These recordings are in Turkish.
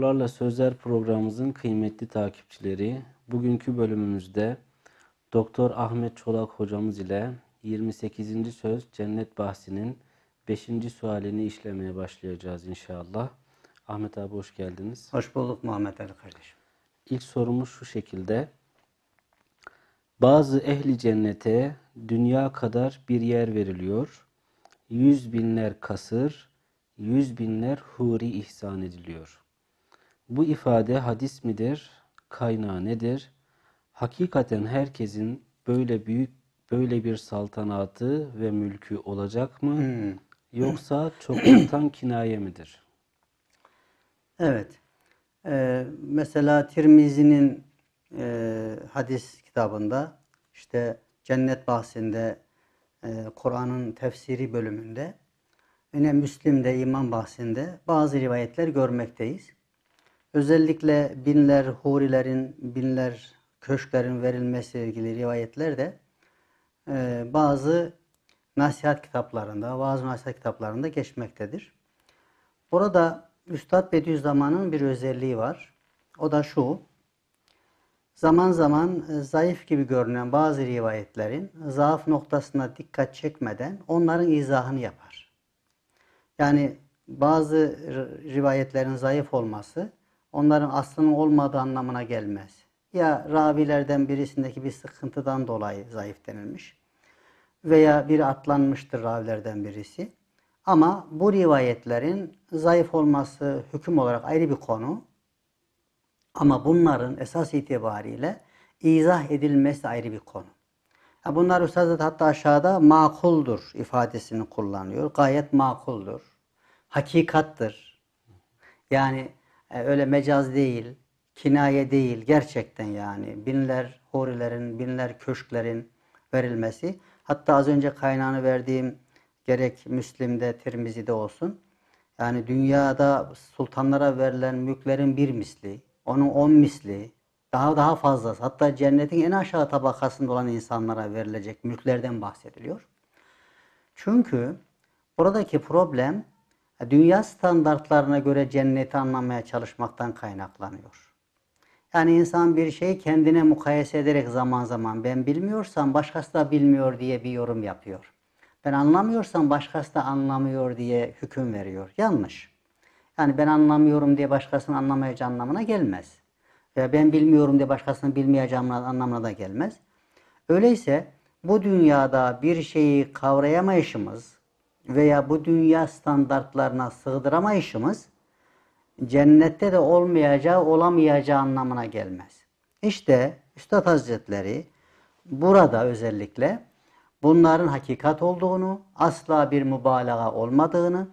Sorularla Sözler programımızın kıymetli takipçileri, bugünkü bölümümüzde Dr. Ahmet Çolak hocamız ile 28. Söz Cennet bahsinin 5. sualini işlemeye başlayacağız inşallah. Ahmet abi hoş geldiniz. Hoş bulduk Muhammed Ali kardeşim. İlk sorumuz şu şekilde. Bazı ehli cennete dünya kadar bir yer veriliyor. 100 binler kasır, 100 binler huri ihsan ediliyor. Bu ifade hadis midir? Kaynağı nedir? Hakikaten herkesin böyle büyük bir saltanatı ve mülkü olacak mı? Yoksa çokluktan kinaye midir? Evet. Mesela Tirmizi'nin hadis kitabında işte cennet bahsinde Kur'an'ın tefsiri bölümünde yine Müslim'de iman bahsinde bazı rivayetler görmekteyiz. Özellikle binler hurilerin, binler köşklerin verilmesi ilgili rivayetler de bazı nasihat kitaplarında, geçmektedir. Burada Üstad Bediüzzaman'ın bir özelliği var. O da şu, zaman zaman zayıf gibi görünen bazı rivayetlerin zaaf noktasına dikkat çekmeden onların izahını yapar. Yani bazı rivayetlerin zayıf olması onların aslının olmadığı anlamına gelmez. Ya ravilerden birisindeki bir sıkıntıdan dolayı zayıf denilmiş veya biri atlanmıştır ravilerden birisi. Ama bu rivayetlerin zayıf olması hüküm olarak ayrı bir konu. Ama bunların esas itibariyle izah edilmesi ayrı bir konu. Bunlar Üstad hatta aşağıda makuldur ifadesini kullanıyor. Gayet makuldur. Hakikattir. Yani öyle mecaz değil, kinaye değil. Gerçekten yani binler hurilerin, binler köşklerin verilmesi. Hatta az önce kaynağını verdiğim gerek Müslim'de, Tirmizi'de olsun. Yani dünyada sultanlara verilen mülklerin bir misli, onun 10 misli, daha fazlası. Hatta cennetin en aşağı tabakasında olan insanlara verilecek mülklerden bahsediliyor. Çünkü buradaki problem dünya standartlarına göre cenneti anlamaya çalışmaktan kaynaklanıyor. Yani insan bir şeyi kendine mukayese ederek zaman zaman ben bilmiyorsam başkası da bilmiyor diye bir yorum yapıyor. Ben anlamıyorsam başkası da anlamıyor diye hüküm veriyor. Yanlış. Yani ben anlamıyorum diye başkasının anlamayacağı anlamına gelmez. Veya ben bilmiyorum diye başkasının bilmeyeceği anlamına da gelmez. Öyleyse bu dünyada bir şeyi kavrayamayışımız veya bu dünya standartlarına sığdıramayışımız cennette de olmayacağı, olamayacağı anlamına gelmez. İşte Üstad Hazretleri burada özellikle bunların hakikat olduğunu, asla bir mübalağa olmadığını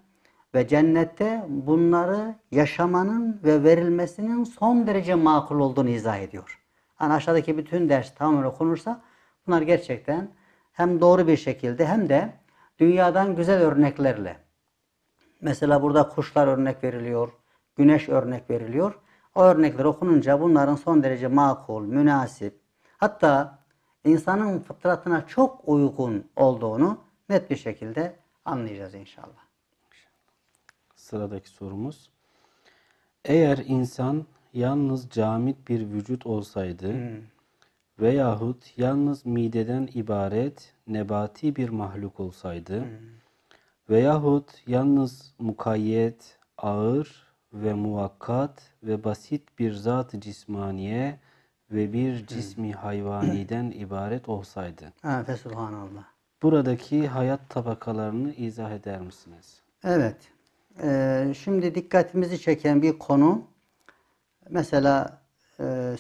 ve cennette bunları yaşamanın ve verilmesinin son derece makul olduğunu izah ediyor. Yani aşağıdaki bütün ders tamamen okunursa bunlar gerçekten hem doğru bir şekilde hem de dünyadan güzel örneklerle. Mesela burada kuşlar örnek veriliyor, güneş örnek veriliyor. O örnekler okununca bunların son derece makul, münasip, hatta insanın fıtratına çok uygun olduğunu net bir şekilde anlayacağız inşallah. Sıradaki sorumuz. Eğer insan yalnız camit bir vücut olsaydı veyahut yalnız mideden ibaret nebati bir mahluk olsaydı veyahut yalnız mukayyet, ağır ve muvakkat ve basit bir zat-ı cismaniye ve bir cismi hayvaniden ibaret olsaydı. Fesubhanallah. Buradaki hayat tabakalarını izah eder misiniz? Evet. Şimdi dikkatimizi çeken bir konu, mesela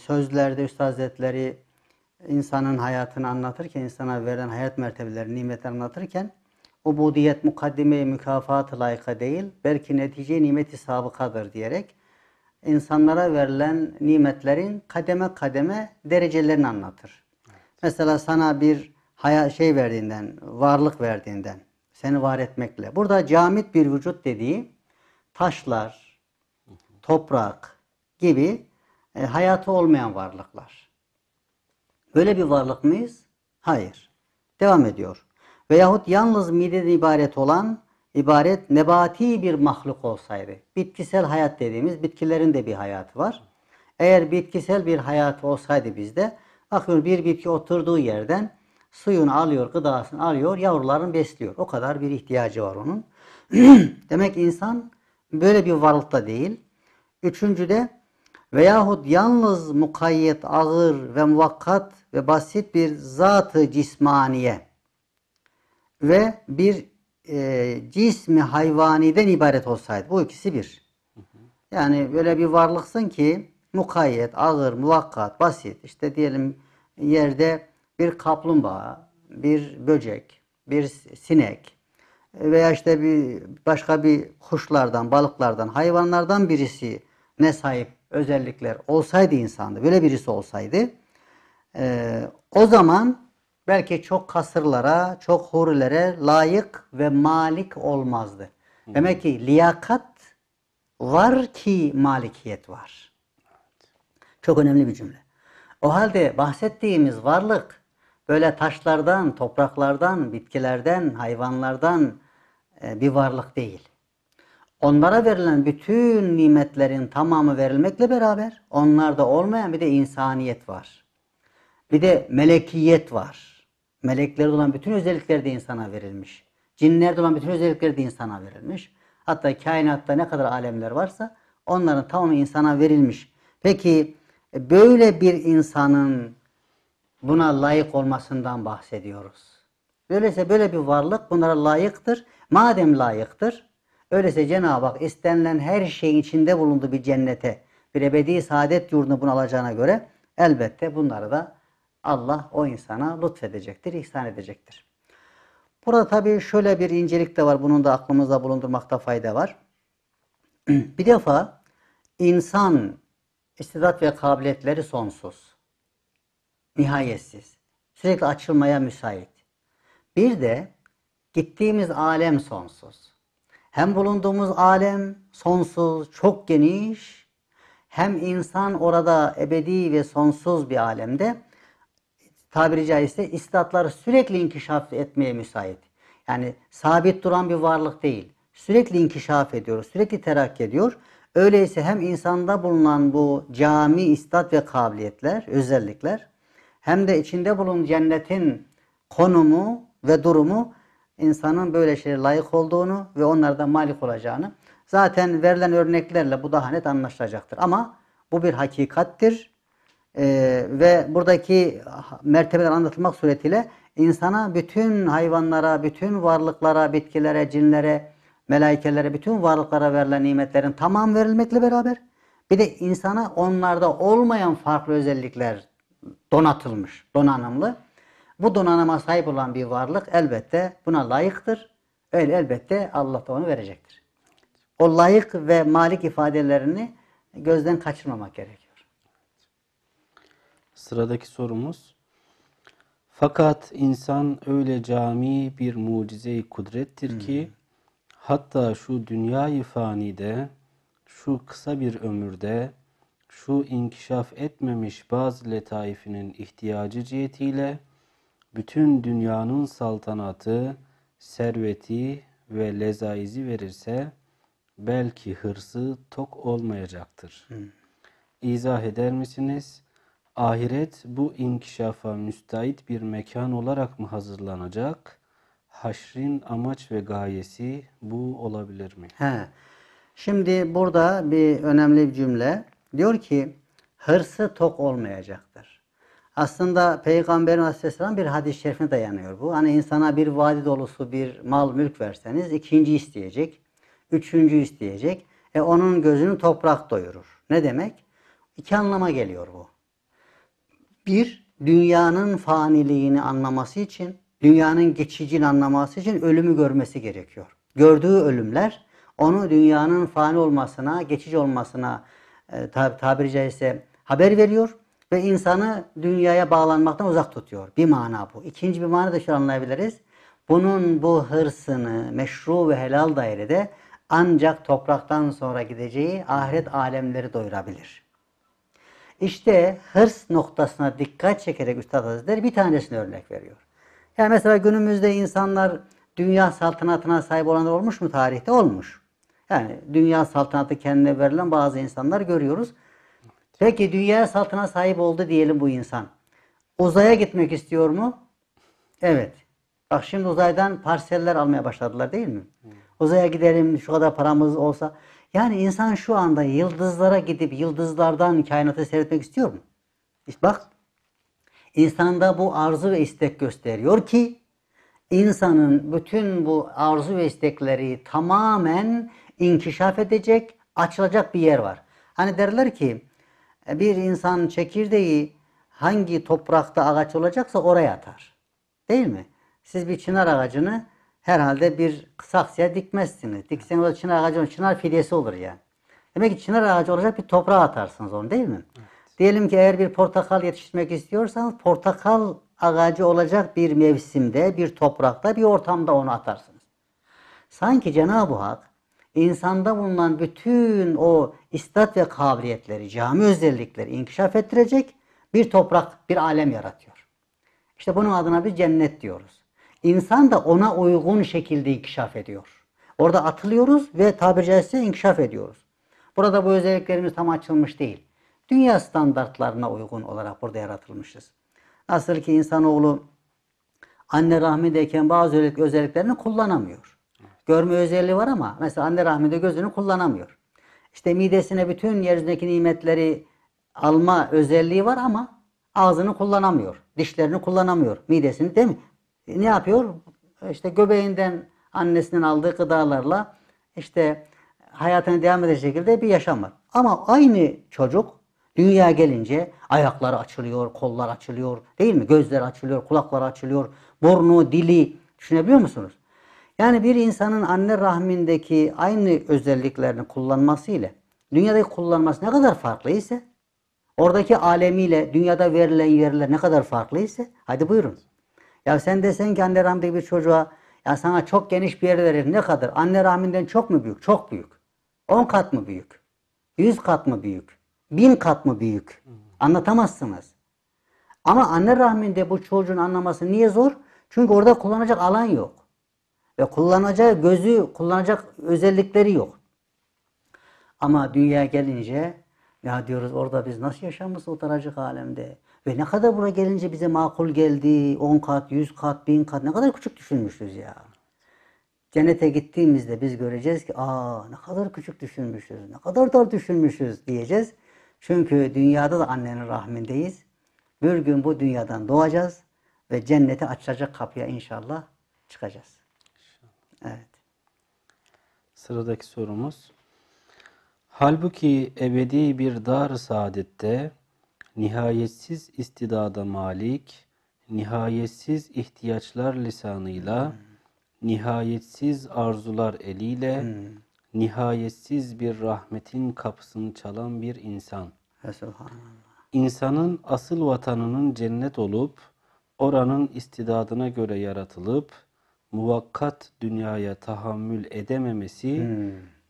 sözlerde Üstad Hazretleri insanın hayatını anlatırken, insana verilen hayat mertebeleri, nimetleri anlatırken ubudiyet mukaddime-i mükafat-ı layıka değil, belki netice nimeti sabıkadır diyerek insanlara verilen nimetlerin kademe kademe derecelerini anlatır. Evet. Mesela sana bir verdiğinden, varlık verdiğinden, seni var etmekle. Burada camit bir vücut dediği taşlar, toprak gibi hayatı olmayan varlıklar. Böyle bir varlık mıyız? Hayır. Devam ediyor. Veyahut yalnız mideden ibaret olan ibaret nebati bir mahluk olsaydı, bitkisel hayat dediğimiz bitkilerin de bir hayatı var. Eğer bitkisel bir hayatı olsaydı bizde, bakıyor bir bitki oturduğu yerden suyunu alıyor, gıdasını alıyor, yavrularını besliyor. O kadar bir ihtiyacı var onun. Demek insan böyle bir varlıkta değil. Üçüncü de veyahut yalnız mukayyet, ağır ve muvakkat ve basit bir zat-ı cismaniye ve bir cismi hayvaniden ibaret olsaydı. Bu ikisi bir. Yani böyle bir varlıksın ki mukayyet, ağır, muvakkat, basit. İşte diyelim yerde bir kaplumbağa, bir böcek, bir sinek veya işte bir başka bir kuşlardan, balıklardan, hayvanlardan birisi ne sahip özellikler olsaydı insanda, böyle birisi olsaydı o zaman belki çok kasırlara, çok hurilere layık ve malik olmazdı. Hı. Demek ki liyakat var ki malikiyet var. Evet. Çok önemli bir cümle. O halde bahsettiğimiz varlık böyle taşlardan, topraklardan, bitkilerden, hayvanlardan bir varlık değil. Onlara verilen bütün nimetlerin tamamı verilmekle beraber onlarda olmayan bir de insaniyet var. Bir de melekiyet var. Meleklerde olan bütün özellikler de insana verilmiş. Cinlerde olan bütün özellikler de insana verilmiş. Hatta kainatta ne kadar alemler varsa onların tamamı insana verilmiş. Peki böyle bir insanın buna layık olmasından bahsediyoruz. Böyleyse böyle bir varlık bunlara layıktır. Madem layıktır, öyleyse Cenab-ı Hak istenilen her şeyin içinde bulunduğu bir cennete, bir ebedi saadet yurdunu bunu alacağına göre elbette bunları da Allah o insana lütfedecektir, ihsan edecektir. Burada tabii şöyle bir incelik de var. Bunun da aklımızda bulundurmakta fayda var. Bir defa insan istidat ve kabiliyetleri sonsuz, nihayetsiz, sürekli açılmaya müsait. Bir de gittiğimiz alem sonsuz. Hem bulunduğumuz alem sonsuz, çok geniş, hem insan orada ebedi ve sonsuz bir alemde tabiri caizse istatları sürekli inkişaf etmeye müsait. Yani sabit duran bir varlık değil. Sürekli inkişaf ediyor, sürekli terakki ediyor. Öyleyse hem insanda bulunan bu cami, istat ve kabiliyetler, özellikler hem de içinde bulunan cennetin konumu ve durumu insanın böyle şeye layık olduğunu ve onlardan malik olacağını zaten verilen örneklerle bu daha net anlaşılacaktır. Ama bu bir hakikattir ve buradaki mertebeler anlatılmak suretiyle insana bütün hayvanlara, bütün varlıklara, bitkilere, cinlere, melaikelere, bütün varlıklara verilen nimetlerin tamamı verilmekle beraber bir de insana onlarda olmayan farklı özellikler donatılmış, donanımlı. Bu donanıma sahip olan bir varlık elbette buna layıktır. Öyle elbette Allah da onu verecektir. O layık ve malik ifadelerini gözden kaçırmamak gerekiyor. Sıradaki sorumuz. Fakat insan öyle cami bir mucize-i kudrettir ki hatta şu dünyayı fanide, şu kısa bir ömürde, şu inkişaf etmemiş bazı letaifinin ihtiyacı cihetiyle bütün dünyanın saltanatı, serveti ve lezaizi verirse belki hırsı tok olmayacaktır. İzah eder misiniz? Ahiret bu inkişafa müstahit bir mekan olarak mı hazırlanacak? Haşrin amaç ve gayesi bu olabilir mi? Şimdi burada bir önemli bir cümle. Diyor ki hırsı tok olmayacaktır. Aslında Peygamberin Aleyhisselam bir hadis-i şerifine dayanıyor bu. Hani insana bir vadi dolusu bir mal mülk verseniz ikinci isteyecek, üçüncü isteyecek. Onun gözünü toprak doyurur. Ne demek? İki anlama geliyor bu. Bir, dünyanın faniliğini anlaması için, dünyanın geçicini anlaması için ölümü görmesi gerekiyor. Gördüğü ölümler onu dünyanın fani olmasına, geçici olmasına tabiri caizse haber veriyor. Ve insanı dünyaya bağlanmaktan uzak tutuyor. Bir mana bu. İkinci bir mana da şu anlayabiliriz. Bunun bu hırsını meşru ve helal dairede ancak topraktan sonra gideceği ahiret alemleri doyurabilir. İşte hırs noktasına dikkat çekerek Üstad Hazretleri bir tanesini örnek veriyor. Yani mesela günümüzde insanlar dünya saltanatına sahip olanlar olmuş mu tarihte? Olmuş. Yani dünya saltanatı kendine verilen bazı insanlar görüyoruz. Peki dünya saltanatına sahip oldu diyelim bu insan. Uzaya gitmek istiyor mu? Evet. Bak şimdi uzaydan parseller almaya başladılar değil mi? Uzaya gidelim, şu kadar paramız olsa. Yani insan şu anda yıldızlara gidip yıldızlardan kainatı seyretmek istiyor mu? İşte bak, insanda bu arzu ve istek gösteriyor ki insanın bütün bu arzu ve istekleri tamamen inkişaf edecek, açılacak bir yer var. Hani derler ki bir insan çekirdeği hangi toprakta ağaç olacaksa oraya atar. Değil mi? Siz bir çınar ağacını herhalde bir saksıya dikmezsiniz. Dikseniz o çınar ağacı, çınar fidesi olur yani. Demek ki çınar ağacı olacak bir toprağa atarsınız onu değil mi? Evet. Diyelim ki eğer bir portakal yetiştirmek istiyorsanız portakal ağacı olacak bir mevsimde, bir toprakta, bir ortamda onu atarsınız. Sanki Cenab-ı Hak insanda bulunan bütün o istat ve kabiliyetleri, cami özellikleri inkişaf ettirecek bir toprak, bir alem yaratıyor. İşte bunun adına biz cennet diyoruz. İnsan da ona uygun şekilde inkişaf ediyor. Orada atılıyoruz ve tabiri caizse inkişaf ediyoruz. Burada bu özelliklerimiz tam açılmış değil. Dünya standartlarına uygun olarak burada yaratılmışız. Nasıl ki insanoğlu anne rahmindeyken bazı özelliklerini kullanamıyor. Görme özelliği var ama mesela anne rahminde gözünü kullanamıyor. İşte midesine bütün yeryüzündeki nimetleri alma özelliği var ama ağzını kullanamıyor. Dişlerini kullanamıyor. Midesini değil mi? Ne yapıyor? İşte göbeğinden annesinin aldığı gıdalarla işte hayatını devam edecek şekilde bir yaşam var. Ama aynı çocuk dünyaya gelince ayakları açılıyor, kollar açılıyor değil mi? Gözler açılıyor, kulaklar açılıyor, burnu, dili düşünebiliyor musunuz? Yani bir insanın anne rahmindeki aynı özelliklerini kullanması ile dünyadaki kullanması ne kadar farklı ise oradaki alemiyle dünyada verilen yerler ne kadar farklı ise hadi buyurun. Ya sen desen ki anne rahmindeki bir çocuğa ya sana çok geniş bir yer verir ne kadar? Anne rahminden çok mu büyük? Çok büyük. 10 kat mı büyük? 100 kat mı büyük? 1000 kat mı büyük? Anlatamazsınız. Ama anne rahminde bu çocuğun anlaması niye zor? Çünkü orada kullanacak alan yok. Ve kullanacağı gözü, kullanacak özellikleri yok. Ama dünyaya gelince ya diyoruz orada biz nasıl yaşamışız o taracık alemde? Ve ne kadar buraya gelince bize makul geldi, 10 kat, 100 kat, 1000 kat ne kadar küçük düşünmüşüz ya. Cennete gittiğimizde biz göreceğiz ki aa ne kadar küçük düşünmüşüz, ne kadar dar düşünmüşüz diyeceğiz. Çünkü dünyada da annenin rahmindeyiz. Bir gün bu dünyadan doğacağız ve cennete açılacak kapıya inşallah çıkacağız. Evet. Sıradaki sorumuz. Halbuki ebedi bir dar-ı saadette nihayetsiz istidada malik, nihayetsiz ihtiyaçlar lisanıyla, nihayetsiz arzular eliyle, nihayetsiz bir rahmetin kapısını çalan bir insan. İnsanın asıl vatanının cennet olup, oranın istidadına göre yaratılıp, muvakkat dünyaya tahammül edememesi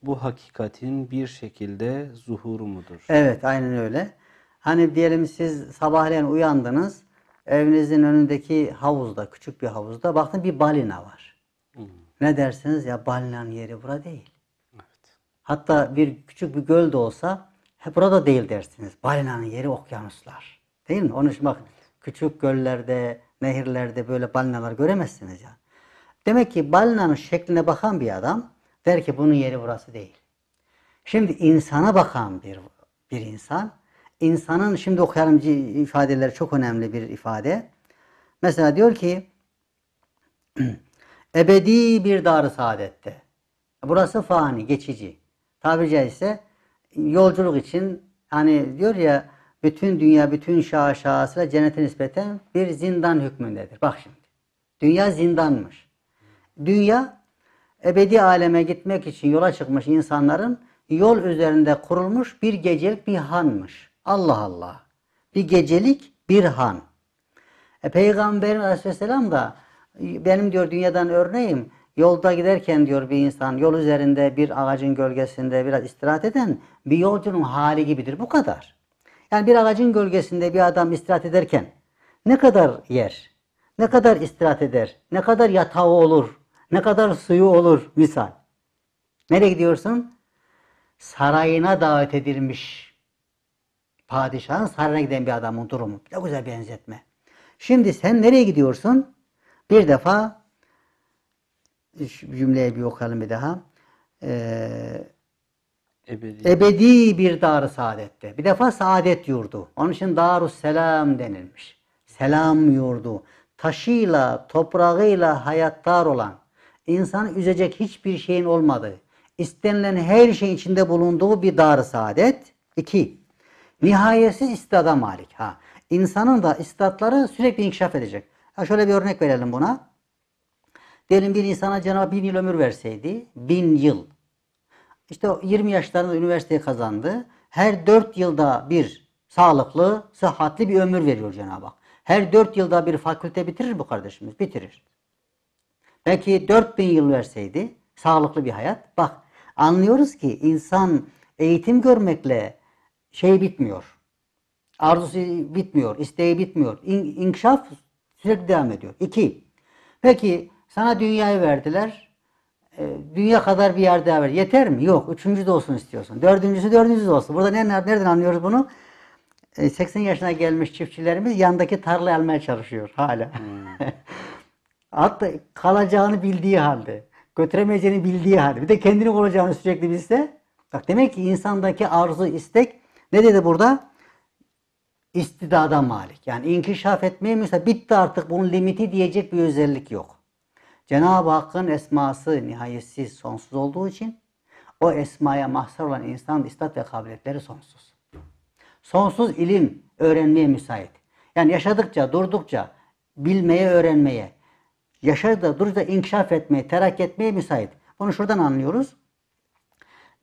bu hakikatin bir şekilde zuhuru mudur? Evet, aynen öyle. Hani diyelim siz sabahleyin uyandınız, evinizin önündeki havuzda, küçük bir havuzda baktın bir balina var. Ne dersiniz? Ya balinanın yeri bura değil. Evet. Hatta küçük bir göl de olsa burada değil dersiniz. Balinanın yeri okyanuslar. Değil mi? Onun için bak küçük göllerde, nehirlerde böyle balinalar göremezsiniz ya. Demek ki balinanın şekline bakan bir adam der ki bunun yeri burası değil. Şimdi insana bakan bir insan, İnsanın şimdi okuyalım ifadeleri çok önemli bir ifade. Mesela diyor ki ebedi bir dar-ı saadette. Burası fani, geçici. Tabiri caizse yolculuk için hani diyor ya bütün dünya bütün şaşasıyla cennete nispeten bir zindan hükmündedir. Bak şimdi. Dünya zindanmış. Dünya ebedi aleme gitmek için yola çıkmış insanların yol üzerinde kurulmuş bir gecelik bir hanmış. Allah Allah. Bir gecelik bir han. Peygamberin Aleyhisselam da benim diyor dünyadan örneğim yolda giderken diyor bir insan yol üzerinde bir ağacın gölgesinde biraz istirahat eden bir yolcunun hali gibidir. Bu kadar. Yani bir ağacın gölgesinde bir adam istirahat ederken ne kadar yer, ne kadar istirahat eder, ne kadar yatağı olur, Ne kadar suyu olur misal. Nereye gidiyorsun? Sarayına davet edilmiş. Padişahın sarayına giden bir adamın durumu. Ne güzel benzetme. Şimdi sen nereye gidiyorsun? Bir defa cümleyi bir okuyalım bir daha. Ebedi bir dar-ı saadette. Bir defa saadet yurdu. Onun için dar-ı selam denilmiş. Selam yurdu. Taşıyla, toprağıyla hayattar olan, insanı üzecek hiçbir şeyin olmadığı, istenilen her şeyin içinde bulunduğu bir dar-ı saadet. 2. Nihayetsiz istada malik. Ha. İnsanın da istatları sürekli inkişaf edecek. Ha, şöyle bir örnek verelim buna. Diyelim bir insana Cenab-ı 1000 yıl ömür verseydi, 1000 yıl. İşte 20 yaşlarında üniversiteyi kazandı. Her 4 yılda bir sağlıklı, sıhhatli bir ömür veriyor Cenab-ı Hak. Her 4 yılda bir fakülte bitirir bu kardeşimiz, bitirir. Belki 4000 yıl verseydi sağlıklı bir hayat. Bak, anlıyoruz ki insan eğitim görmekle şey bitmiyor. Arzusu bitmiyor, isteği bitmiyor. İnkişaf sürekli devam ediyor. 2. Peki sana dünyayı verdiler. Dünya kadar bir yer daha ver. Yeter mi? Yok. 3. de olsun istiyorsun. 4. de olsun. Burada nereden anlıyoruz bunu? 80 yaşına gelmiş çiftçilerimiz yandaki tarlayı almaya çalışıyor hala. Hmm. Hatta kalacağını bildiği halde, götüremeyeceğini bildiği halde, bir de kendini olacağını sürekli bilse, bak demek ki insandaki arzu, istek, ne dedi burada? İstidada malik. Yani inkişaf etmeye müsaade, bitti artık bunun limiti diyecek bir özellik yok. Cenab-ı Hakk'ın esması nihayetsiz, sonsuz olduğu için o esmaya mahsur olan insanın istat ve kabiliyetleri sonsuz. Sonsuz ilim öğrenmeye müsait. Yani yaşadıkça, durdukça, bilmeye, öğrenmeye, yaşadıkça, durdukça inkişaf etmeye, terakki etmeye müsait. Bunu şuradan anlıyoruz.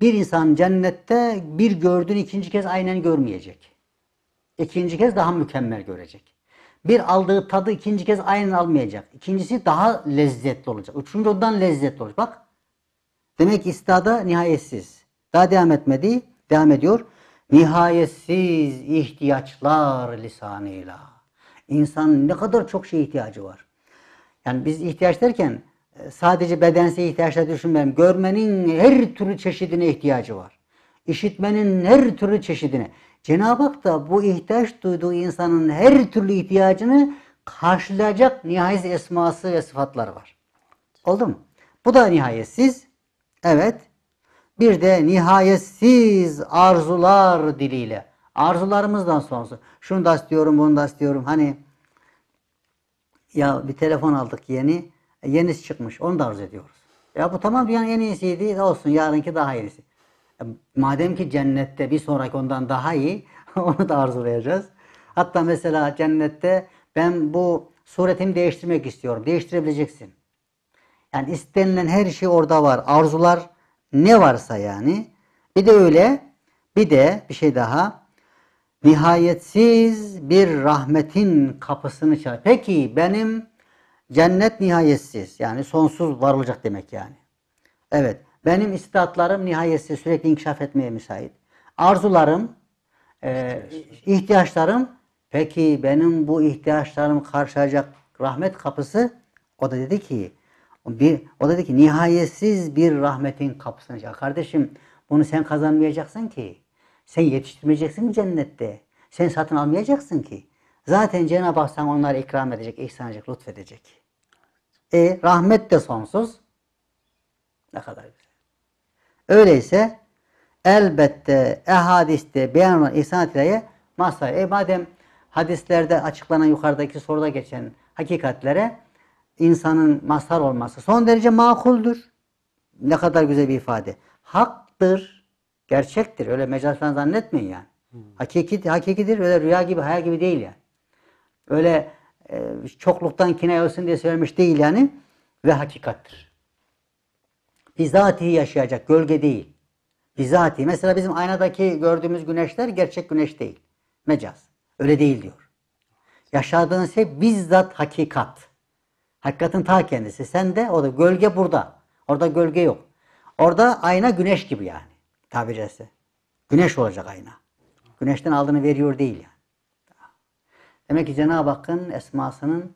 Bir insan cennette bir gördüğünü ikinci kez aynen görmeyecek. İkinci kez daha mükemmel görecek. Bir aldığı tadı ikinci kez aynen almayacak. İkincisi daha lezzetli olacak. Üçüncü ondan lezzetli olacak. Bak, demek istada nihayetsiz. Daha devam etmedi, devam ediyor. Nihayetsiz ihtiyaçlar lisanıyla. İnsanın ne kadar çok şeye ihtiyacı var. Yani biz ihtiyaç derken sadece bedensel ihtiyaçları düşünmeyelim. Görmenin her türlü çeşidine ihtiyacı var. İşitmenin her türlü çeşidine. Cenab-ı Hak da bu ihtiyaç duyduğu insanın her türlü ihtiyacını karşılayacak nihayetsiz esması ve sıfatları var. Oldu mu? Bu da nihayetsiz. Evet. Bir de nihayetsiz arzular diliyle. Arzularımızdan sonsuz. Şunu da istiyorum, bunu da istiyorum. Hani ya bir telefon aldık yeni. Yenisi çıkmış. Onu da arzu ediyoruz. Ya bu tamam dünyanın en iyisiydi. Olsun yarınki daha iyisi. Madem ki cennette bir sonraki ondan daha iyi. Onu da arzulayacağız. Hatta mesela cennette ben bu suretimi değiştirmek istiyorum. Değiştirebileceksin. Yani istenilen her şey orada var. Arzular ne varsa yani. Bir de öyle, bir de bir şey daha. Nihayetsiz bir rahmetin kapısını çal. Peki benim cennet nihayetsiz. Yani sonsuz varılacak demek yani. Evet. Benim istatlarım nihayetsiz. Sürekli inkişaf etmeye müsait. Arzularım, ihtiyaçlarım. Peki benim bu ihtiyaçlarım karşılayacak rahmet kapısı. O da dedi ki nihayetsiz bir rahmetin kapısını açacak. Kardeşim bunu sen kazanmayacaksın ki. Sen yetiştirmeyeceksin cennette. Sen satın almayacaksın ki. Zaten Cenab-ı Hak sana onları ikram edecek, ihsan edecek, lütfedecek. Rahmet de sonsuz. Ne kadar güzel. Öyleyse elbette hadiste beyan olan ihsan etileye mazhar. Madem hadislerde açıklanan yukarıdaki soruda geçen hakikatlere insanın mazhar olması son derece makuldür. Ne kadar güzel bir ifade. Haktır, gerçektir. Öyle mecaz falan zannetmeyin yani. Hakikidir. Öyle rüya gibi, hayal gibi değil yani. Öyle çokluktan kinaye olsun diye söylemiş değil yani. Ve hakikattir. Bizatihi yaşayacak, gölge değil. Bizatihi. Mesela bizim aynadaki gördüğümüz güneşler gerçek güneş değil. Mecaz. Öyle değil diyor. Yaşadığın şey bizzat hakikat. Hakikatin ta kendisi. Sen de o da gölge burada. Orada gölge yok. Orada ayna güneş gibi yani. Tabiri caizse. Güneş olacak ayna. Güneşten aldığını veriyor değil yani. Demek ki Cenab-ı Hakk'ın esmasının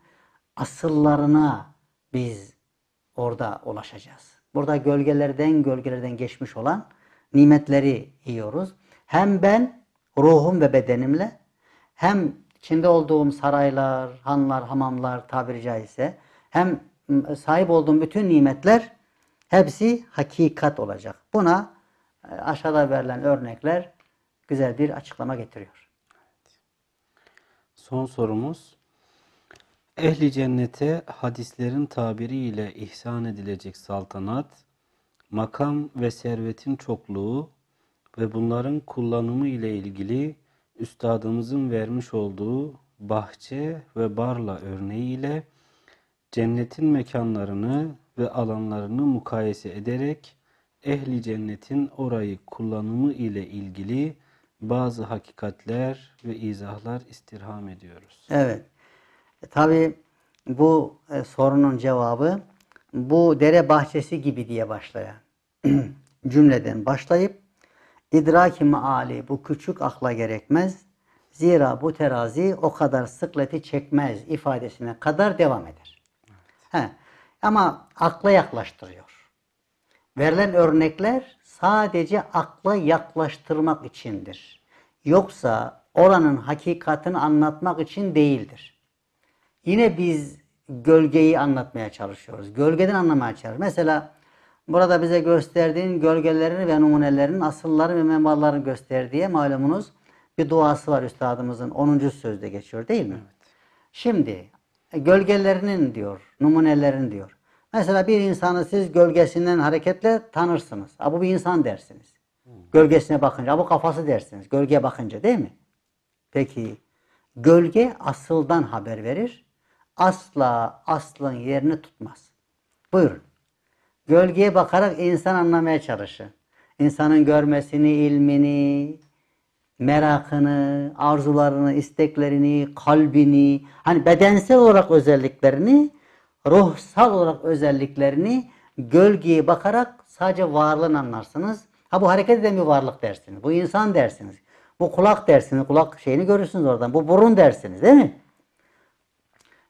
asıllarına biz orada ulaşacağız. Burada gölgelerden geçmiş olan nimetleri yiyoruz. Hem ben ruhum ve bedenimle, hem içinde olduğum saraylar, hanlar, hamamlar tabiri caizse, hem sahip olduğum bütün nimetler hepsi hakikat olacak. Buna aşağıda verilen örnekler güzel bir açıklama getiriyor. Evet. Son sorumuz. Ehli cennete hadislerin tabiriyle ihsan edilecek saltanat, makam ve servetin çokluğu ve bunların kullanımı ile ilgili üstadımızın vermiş olduğu bahçe ve barla örneğiyle cennetin mekanlarını ve alanlarını mukayese ederek ehli cennetin orayı kullanımı ile ilgili bazı hakikatler ve izahlar istirham ediyoruz. Evet. Tabii bu sorunun cevabı bu dere bahçesi gibi diye başlayan cümleden başlayıp idraki maali bu küçük akla gerekmez, zira bu terazi o kadar sıkleti çekmez ifadesine kadar devam eder. Evet. He, ama akla yaklaştırıyor. Verilen örnekler sadece akla yaklaştırmak içindir. Yoksa oranın hakikatini anlatmak için değildir. Yine biz gölgeyi anlatmaya çalışıyoruz. Gölgeden anlamaya çalışıyoruz. Mesela burada bize gösterdiğin gölgelerini ve numunelerinin asılları ve menbalarını gösterdiği malumunuz bir duası var üstadımızın. 10. sözde geçiyor değil mi? Evet. Şimdi gölgelerinin diyor, numunelerin diyor. Mesela bir insanı siz gölgesinden hareketle tanırsınız. A, bu bir insan dersiniz. Gölgesine bakınca, a, bu kafası dersiniz. Gölgeye bakınca değil mi? Peki gölge asıldan haber verir. Asla aslın yerini tutmaz. Buyurun. Gölgeye bakarak insan anlamaya çalışın. İnsanın görmesini, ilmini, merakını, arzularını, isteklerini, kalbini, hani bedensel olarak özelliklerini, ruhsal olarak özelliklerini gölgeye bakarak sadece varlığını anlarsınız. Ha, bu hareket eden bir varlık dersiniz. Bu insan dersiniz. Bu kulak dersiniz. Kulak şeyini görürsünüz oradan. Bu burun dersiniz değil mi?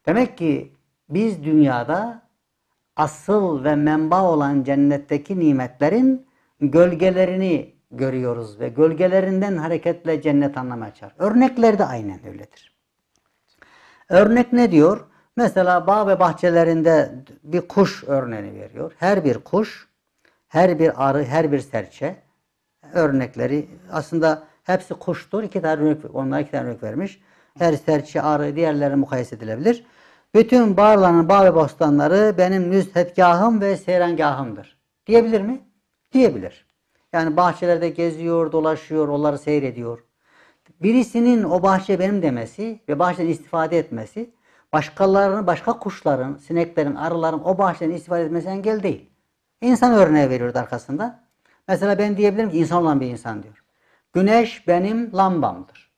Demek ki biz dünyada asıl ve menba olan cennetteki nimetlerin gölgelerini görüyoruz ve gölgelerinden hareketle cennet anlamaya çalışıyoruz. Örnekler de aynen öyledir. Örnek ne diyor? Mesela bağ ve bahçelerinde bir kuş örneğini veriyor. Her bir kuş, her bir arı, her bir serçe örnekleri aslında hepsi kuştur. Onlara iki tane örnek vermiş. Her serçe, arı, diğerlerine mukayese edilebilir. Bütün bağların, bağ ve bostanları benim nüzhetgahım ve seyrangahımdır. Diyebilir mi? Diyebilir. Yani bahçelerde geziyor, dolaşıyor, onları seyrediyor. Birisinin o bahçe benim demesi ve bahçeden istifade etmesi, başkalarının, başka kuşların, sineklerin, arıların o bahçeden istifade etmesi engel değil. İnsan örneği veriyordu arkasında. Mesela ben diyebilirim ki insan olan bir insan diyor. Güneş benim lambamdır.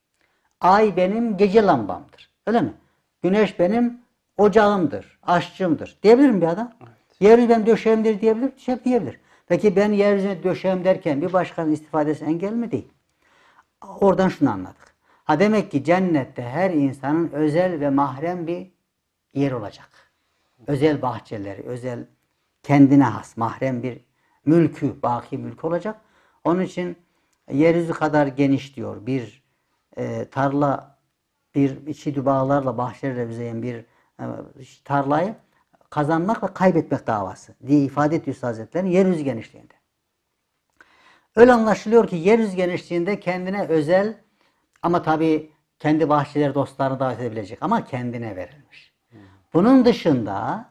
Ay benim gece lambamdır. Öyle mi? Güneş benim ocağımdır, aşçımdır. Diyebilir mi bir adam? Evet. Yeryüzü benim döşeğimdir diyebilir, şey diyebilir. Peki ben yeryüzüne döşeğim derken bir başkanın istifadesi engel mi? Değil. Oradan şunu anladık. Ha, demek ki cennette her insanın özel ve mahrem bir yer olacak. Özel bahçeleri, özel kendine has mahrem bir mülkü, baki mülkü olacak. Onun için yeryüzü kadar geniş diyor bir tarla, bir içi dübağlarla, bahçelerle bizeyen bir tarlayı kazanmak ve kaybetmek davası diye ifade ediyor Hazretlerin yeryüzü genişliğinde. Öyle anlaşılıyor ki yeryüzü genişliğinde kendine özel ama tabii kendi bahçeleri dostlarını davet edebilecek ama kendine verilmiş. Bunun dışında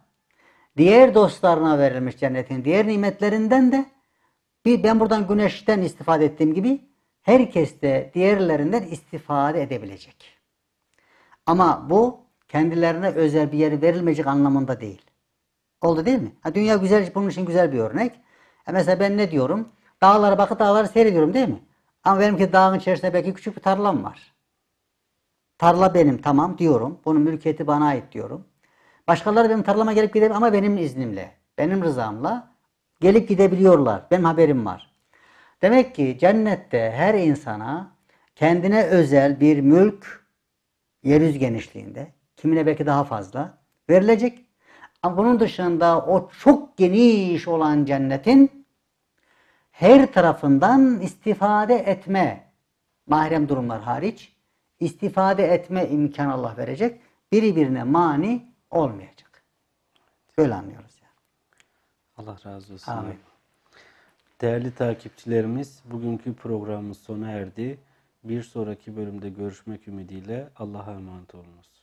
diğer dostlarına verilmiş cennetin diğer nimetlerinden de ben buradan güneşten istifade ettiğim gibi herkes de diğerlerinden istifade edebilecek. Ama bu kendilerine özel bir yer verilmeyecek anlamında değil. Oldu değil mi? Ha, dünya güzel, bunun için güzel bir örnek. Mesela ben ne diyorum? Dağlara bakıp dağları seyrediyorum değil mi? Ama benimki dağın içerisinde belki küçük bir tarlam var. Tarla benim, tamam diyorum. Bunun mülkiyeti bana ait diyorum. Başkaları benim tarlama gelip gidebilir ama benim iznimle, benim rızamla gelip gidebiliyorlar. Benim haberim var. Demek ki cennette her insana kendine özel bir mülk yeryüzü genişliğinde, kimine belki daha fazla verilecek. Ama bunun dışında o çok geniş olan cennetin her tarafından istifade etme, mahrem durumlar hariç, istifade etme imkanı Allah verecek. Birbirine mani olmayacak. Böyle anlıyoruz yani. Allah razı olsun. Amin. Değerli takipçilerimiz, bugünkü programımız sona erdi. Bir sonraki bölümde görüşmek ümidiyle Allah'a emanet olunuz.